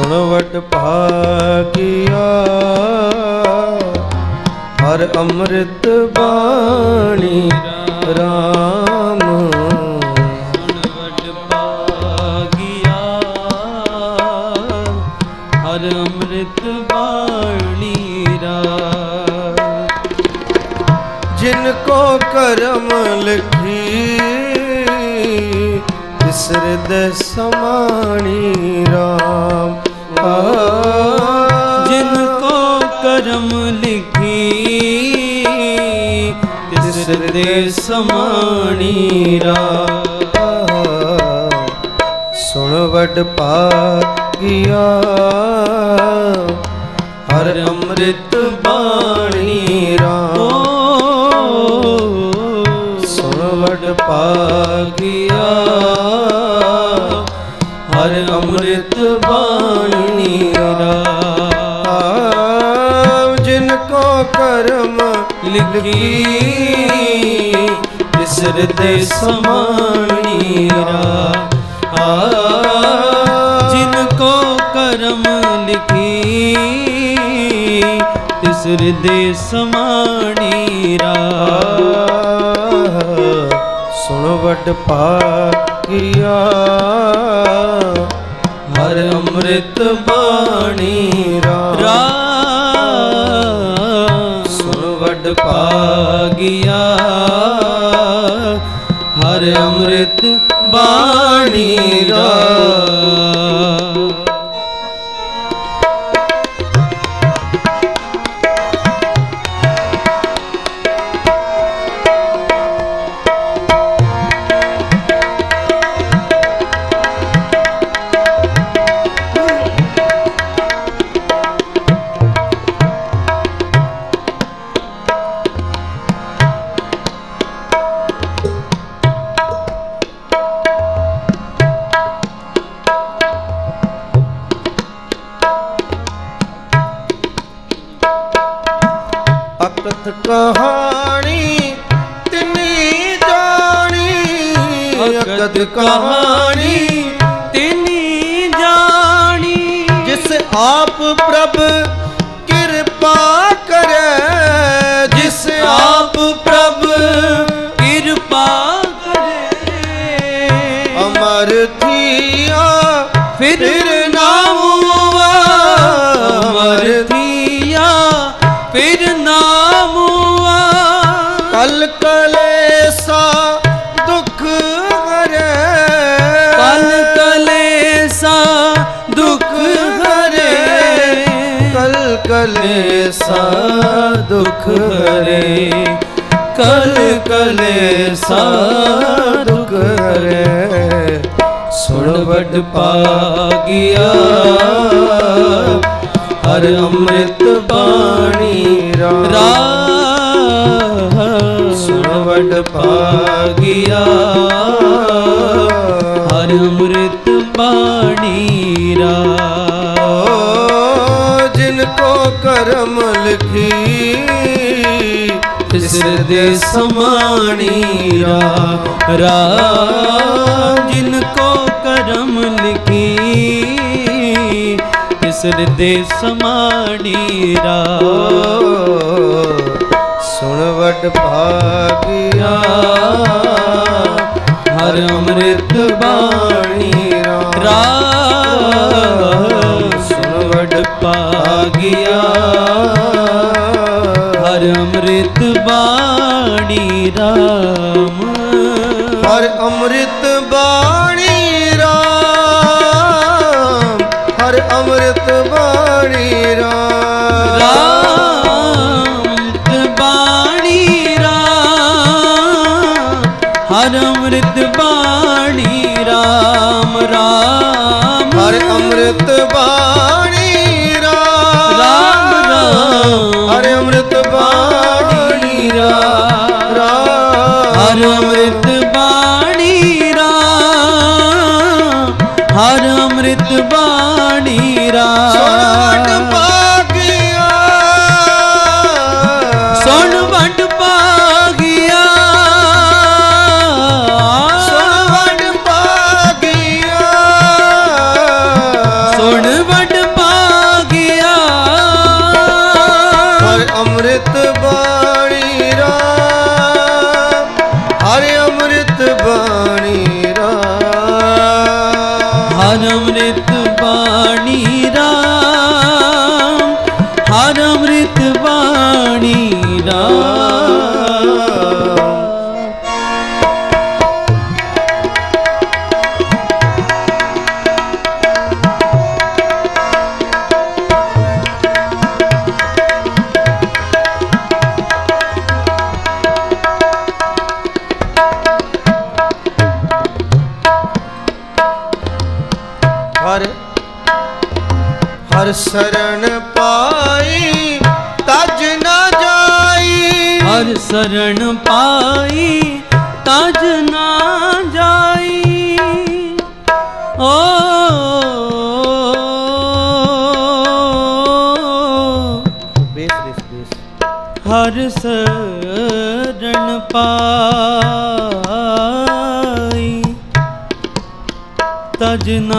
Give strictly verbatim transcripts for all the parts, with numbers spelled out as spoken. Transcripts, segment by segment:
सुन what भागिया हर अमृत बाणी राम। सुन what भागिया हर अमृत बाणी राम। जिनको करम लिखी तिस हृदय समाणी राम। जिनको करम लिखी तिस हृदय समाणी राम। सुन वडभागिया हर अमृत बाणी राम। सुन वडभागिया हर अमृत बाणी राम। जिनको कर्म लिखी तिस हृदय समाणी राम। जिनको कर्म लिखी तिस हृदय समाणी राम। सुन वडभागिया हर अमृत बाणी राम। सुन वडभागिया हर अमृत बाणी राम। अकथ कहानी तिनी जानी अकथ कहानी तिनी जानी। जिस आप प्रभु कृपा करे जिस आप प्रभु कृपा करे। अमर थिया फिर ना हुआ अमर थिया फिर कल कलेसा दुख हरे कल कलेसा दुख हरे कल कलेसा दुख हरे कल कलेसा दुख हरे। सुन वडभागिया हर अमृत बाणी राम। सुन वडभागिया हर अमृत बाणी राम। जिनको करम लिखी तिस हृदय समाणी राम। जिनको करम लिखी तिस हृदय समाणी राम। सुन वडभागिया हर अमृत बाणी राम। सुन वडभागिया हर अमृत बाणी राम। हर अमृत बाणी राम हर अमृत बाणी राम। हर अमृत बाणी राम राम। हर अमृत बाणी राम राम राम। हर अमृत बाणी राम राम। हर अमृत बाणी राम हर अमृत बाणी राम। सुन वड बाणी राम, हर अमृत बाणी राम। हर शरण पाई ताज न जाई, हर शरण पाई ताज न जाई। ओ बेस बेस बेस। हर शरण पाई ताज न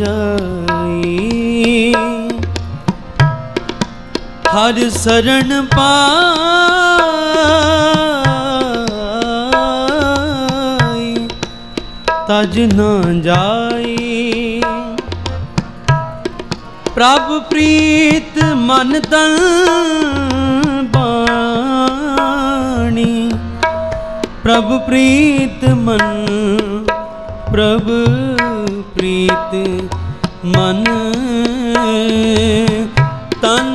जाई, हर शरण पाई तज न जाई। प्रभु प्रीत मन तन बाणी, प्रभु प्रीत मन, प्रभु प्रीत मन तन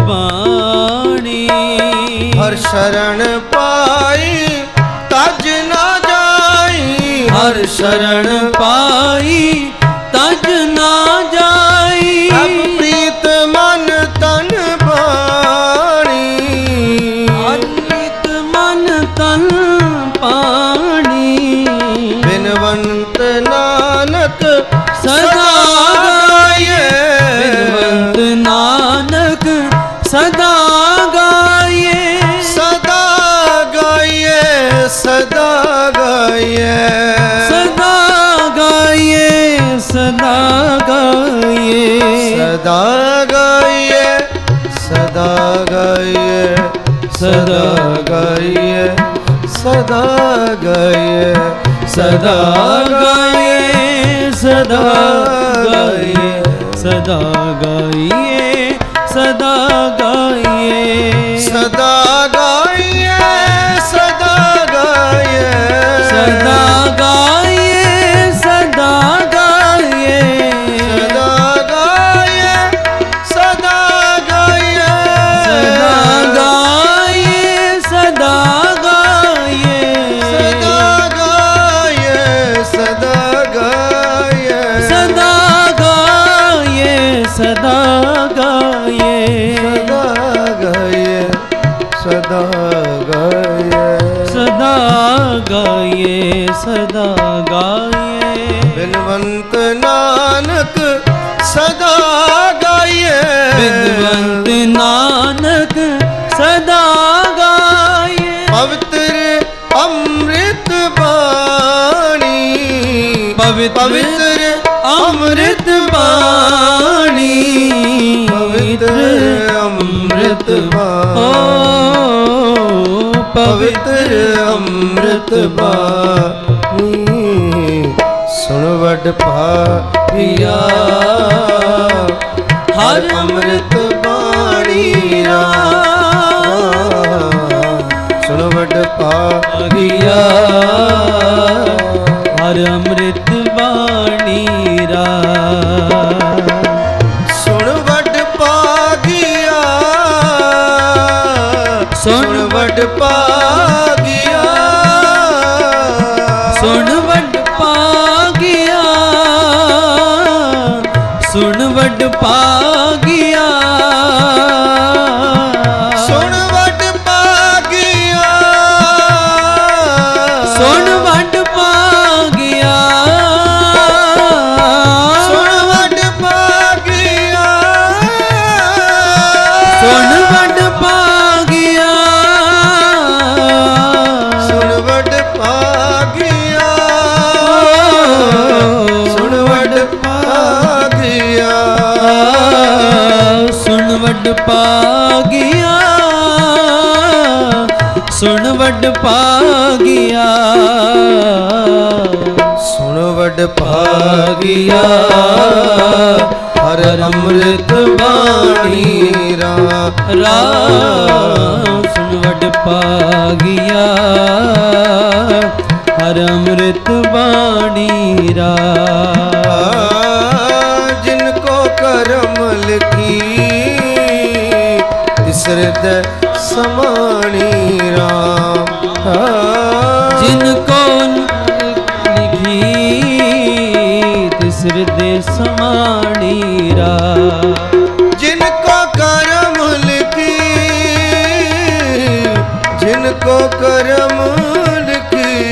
बाणी। हर शरण पाई तज न जाई, हर शरण पाई तज न जाई। प्रीत मन तन बाणी, प्रीत मन तन पाणी। बिनवंत नानक सदा सदा गाये, सदा गाये, सदा गाये, सदा गाये, सदा गाये, सदा गाये, सदा गाये, सदा गाये, सदा गाये, सदा गाये, सदा गाये, सदा गाये, सदा गाइए, सदा गाइए, सदा गाइए, सदा गाइए, सदा गाइए, सदा गाइए, सदा गाइए, सदा गाइए, सदा गाइए, सदा गाइए, सदा गाइए, सदा गाइए, सदा सदा गाये, सदा गाये, सदा गाये। बिनवंत नानक सदा गाये, बिनवंत नानक सदा गाये। पवित्र अमृत बाणी, पवित्र अमृत बाणी, पवित्र अमृत बाणी, पवित्र अमृत बाणी। सुन वडभागिया हर अमृत बाणी राम, सुन वडभागिया हर अमृत बाणी राम। सुन वडभागिया, सुन वडभागिया, सुन वडभागिया, सुन वडभागिया, सुन वडभागिया, सुन वडभागिया, सुन वडभागिया, वडभागिया सुन वडभागिया, सुन वड वडभागिया हर अमृत बाणी राम। सुन वडभागिया हर अमृत बाणी राम। जिनको करम लिखी तिस हृदय समाणी राम। जिनको हृदय समाणी राम। जिनको करम लिखी जिनको करम लिखी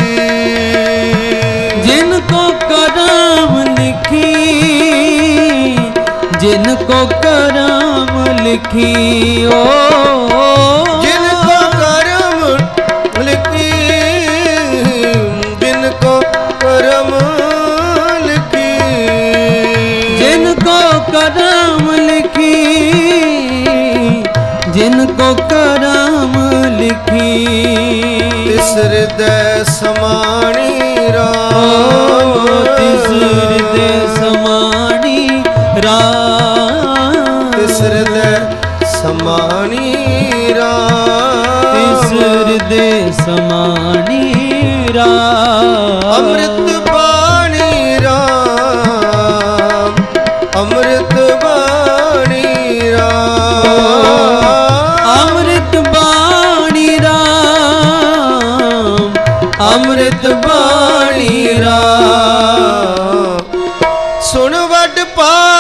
जिनको करम लिखी जिनको करम लिखी ओ जिनको करम लिखी जिनको करम करम लिखी जिनको करम लिखी तिस हृदय समाणी राम। तिस हृदय समाणी राम। तिस हृदय समाणी राम। तिस हृदय समाणी राम। अमृत बाणी राम। अमृत अमृत बाणी राम। सुन वडभागिया।